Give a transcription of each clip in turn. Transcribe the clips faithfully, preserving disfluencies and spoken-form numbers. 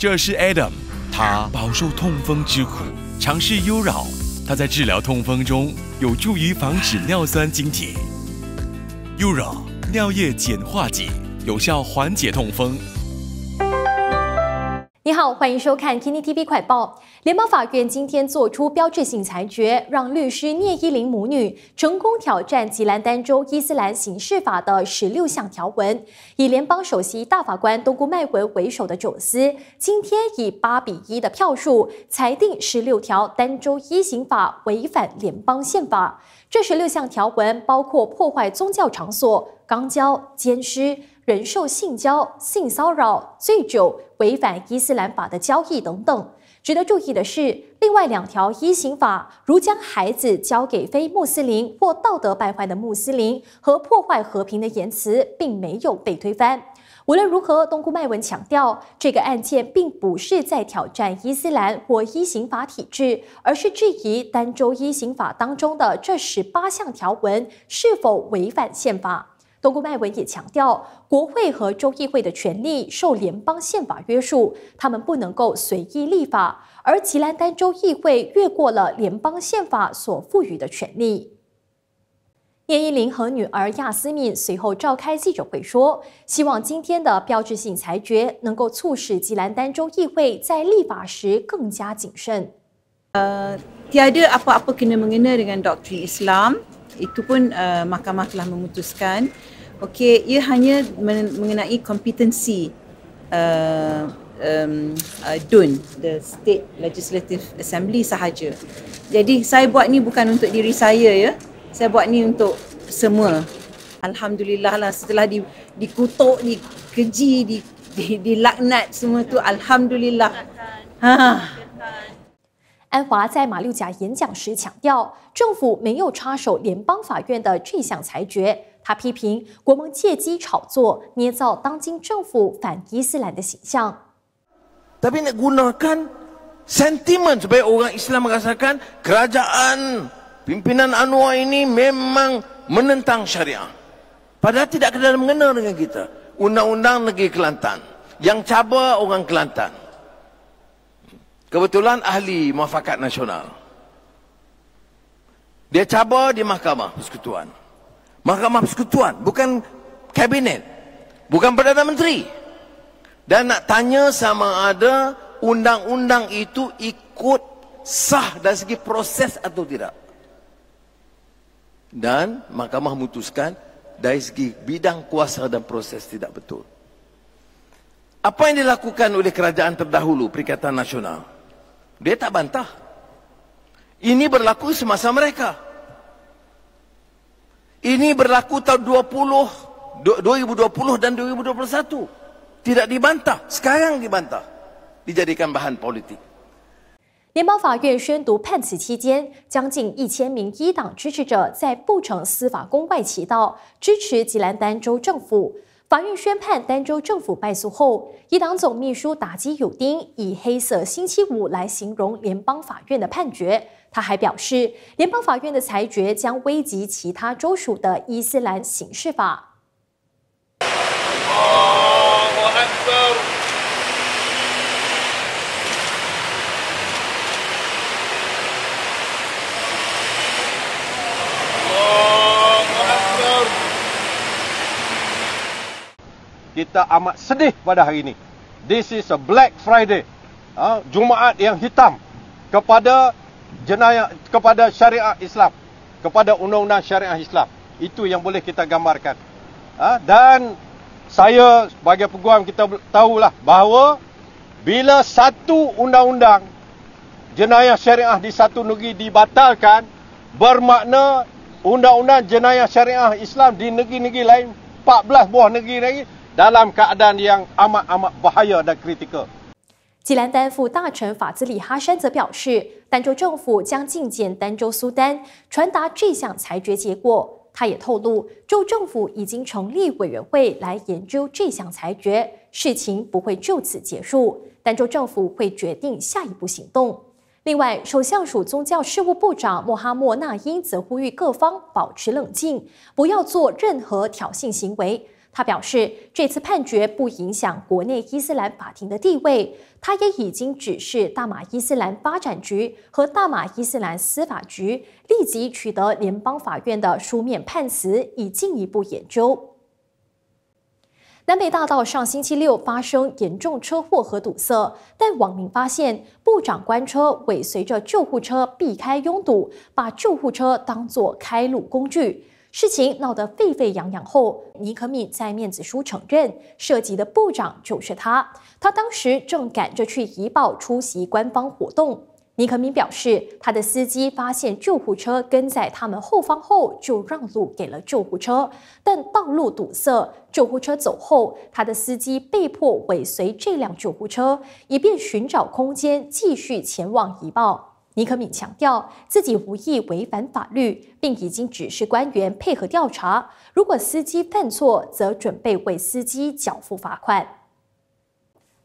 这是 Adam， 他饱受痛风之苦，尝试优扰。他在治疗痛风中有助于防止尿酸晶体。优扰尿液碱化剂有效缓解痛风。 你好，欢迎收看 KiniTV 快报。联邦法院今天作出标志性裁决，让律师聂依林母女成功挑战吉兰丹州伊斯兰刑事法的十六项条文。以联邦首席大法官东姑麦文为首的九司，今天以八比一的票数裁定十六条丹州一刑法违反联邦宪法。这十六项条文包括破坏宗教场所、肛交、奸尸。 人兽性交、性骚扰、醉酒、违反伊斯兰法的交易等等。值得注意的是，另外两条一刑法如将孩子交给非穆斯林或道德败坏的穆斯林和破坏和平的言辞，并没有被推翻。无论如何，东姑麦文强调，这个案件并不是在挑战伊斯兰或一刑法体制，而是质疑丹州一刑法当中的这十八项条文是否违反宪法。 东姑麦文也强调，国会和州议会的权力受联邦宪法约束，他们不能够随意立法。而吉兰丹州议会越过了联邦宪法所赋予的权利。聂依林和女儿亚斯敏随后召开记者会说，希望今天的标志性裁决能够促使吉兰丹州议会在立法时更加谨慎。呃， tiada apa-apa kena mengena dengan doktrin Islam. Itu pun uh, mahkamah telah memutuskan. Okey, ia hanya mengenai competency uh, um, uh, D U N, the State Legislative Assembly sahaja. Jadi saya buat ni bukan untuk diri saya ya. Saya buat ni untuk semua. Alhamdulillah lah setelah di, dikutuk, dikeji, di, di, dilaknat semua tu alhamdulillah. Ha. 安华在马六甲演讲时强调，政府没有插手联邦法院的这项裁决。他批评国盟借机炒作、捏造当今政府反伊斯兰的形象。Tapi nak gunakan sentimen supaya orang Islam merasakan kerajaan pimpinan Anwar ini memang menentang syariah. Padahal tidak kena mengena dengan kita. Undang-undang negeri Kelantan yang cabar orang Kelantan. Kebetulan ahli muafakat nasional. Dia cabar di Mahkamah Persekutuan. Mahkamah Persekutuan bukan kabinet. Bukan Perdana Menteri. Dan nak tanya sama ada undang-undang itu ikut sah dari segi proses atau tidak. Dan Mahkamah memutuskan dari segi bidang kuasa dan proses tidak betul. Apa yang dilakukan oleh kerajaan terdahulu Perikatan Nasional? Dia tak bantah. Ini berlaku semasa mereka. Ini berlaku tahun dua ribu dua puluh dan dua ribu dua puluh satu. Tidak dibantah. Sekarang dibantah. Dijadikan bahan politik. 联邦法院宣读判词期间，将近一千名伊党支持者在布城司法宫外祈祷，支持吉兰丹州政府。 法院宣判丹州政府败诉后，伊党总秘书达基尤丁以“黑色星期五”来形容联邦法院的判决。他还表示，联邦法院的裁决将危及其他州属的伊斯兰刑事法。Kita amat sedih pada hari ini. This is a Black Friday, Jumaat yang hitam kepada jenayah, kepada syariat Islam, kepada undang-undang syariat Islam. Itu yang boleh kita gambarkan. Dan saya sebagai peguam kita tahulah bahawa bila satu undang-undang jenayah syariah di satu negeri dibatalkan, bermakna undang-undang jenayah syariah Islam di negeri-negeri lain, empat belas buah negeri lagi. dalam keadaan yang amat-amat bahaya dan kritikal. 吉兰丹副大臣法兹里哈山则表示，丹州政府将觐见丹州苏丹，传达这项裁决结果。他也透露，州政府已经成立委员会来研究这项裁决，事情不会就此结束，丹州政府会决定下一步行动。另外，首相署宗教事务部长莫哈默纳因则呼吁各方保持冷静，不要做任何挑衅行为。他表示，这次判决不影响国内伊斯兰法庭的地位。他也已经指示大马伊斯兰发展局和大马伊斯兰司法局立即取得联邦法院的书面判词，以进一步研究。 南北大道上星期六发生严重车祸和堵塞，但网民发现部长官车尾随着救护车避开拥堵，把救护车当作开路工具。事情闹得沸沸扬扬后，尼可敏在面子书承认，涉及的部长就是他。他当时正赶着去怡保出席官方活动。尼可敏表示，他的司机发现救护车跟在他们后方后，就让路给了救护车，但道路堵塞。 救护车走后，他的司机被迫尾随这辆救护车，以便寻找空间继续前往怡保。尼可敏强调自己无意违反法律，并已经指示官员配合调查。如果司机犯错，则准备为司机缴付罚款。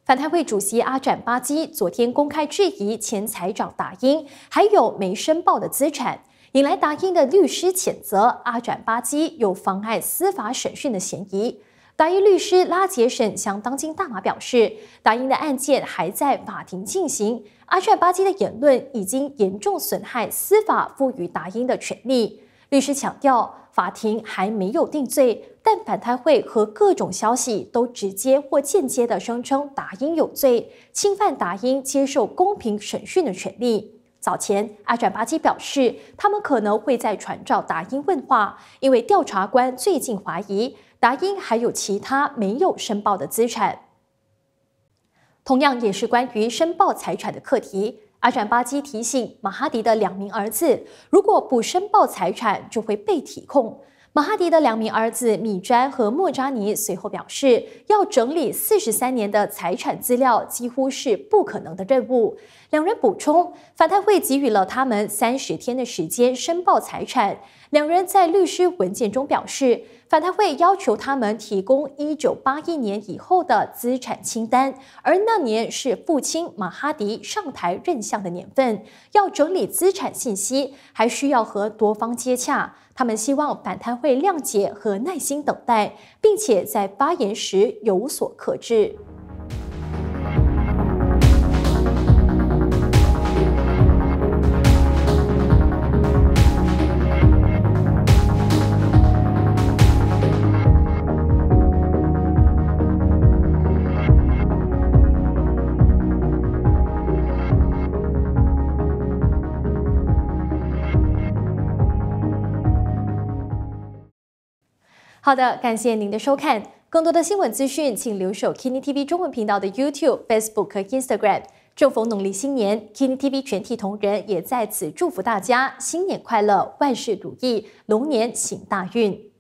反贪会主席阿展巴基昨天公开质疑前财长达英还有没申报的资产，引来达英的律师谴责阿展巴基有妨碍司法审讯的嫌疑。达英律师拉杰审向当今大马表示，达英的案件还在法庭进行，阿展巴基的言论已经严重损害司法赋予达英的权利。律师强调，法庭还没有定罪。 但反贪会和各种消息都直接或间接地声称达英有罪，侵犯达英接受公平审讯的权利。早前，阿展巴基表示，他们可能会再传召达英问话，因为调查官最近怀疑达英还有其他没有申报的资产。同样也是关于申报财产的课题。 阿展巴基提醒马哈迪的两名儿子，如果不申报财产，就会被提控。马哈迪的两名儿子米詹和莫扎尼随后表示，要整理四十三年的财产资料几乎是不可能的任务。两人补充，反贪会给予了他们三十天的时间申报财产。两人在律师文件中表示，反贪会要求他们提供一九八一年以后的资产清单，而那年是父亲马哈迪上台任相。 的年份要整理资产信息，还需要和多方接洽。他们希望反贪会谅解和耐心等待，并且在发言时有所克制。好的，感谢您的收看。更多的新闻资讯，请留守 KiniTV 中文频道的 YouTube、Facebook 和 Instagram。正逢农历新年 ，KiniTV 全体同仁也在此祝福大家新年快乐，万事如意，龙年行大运。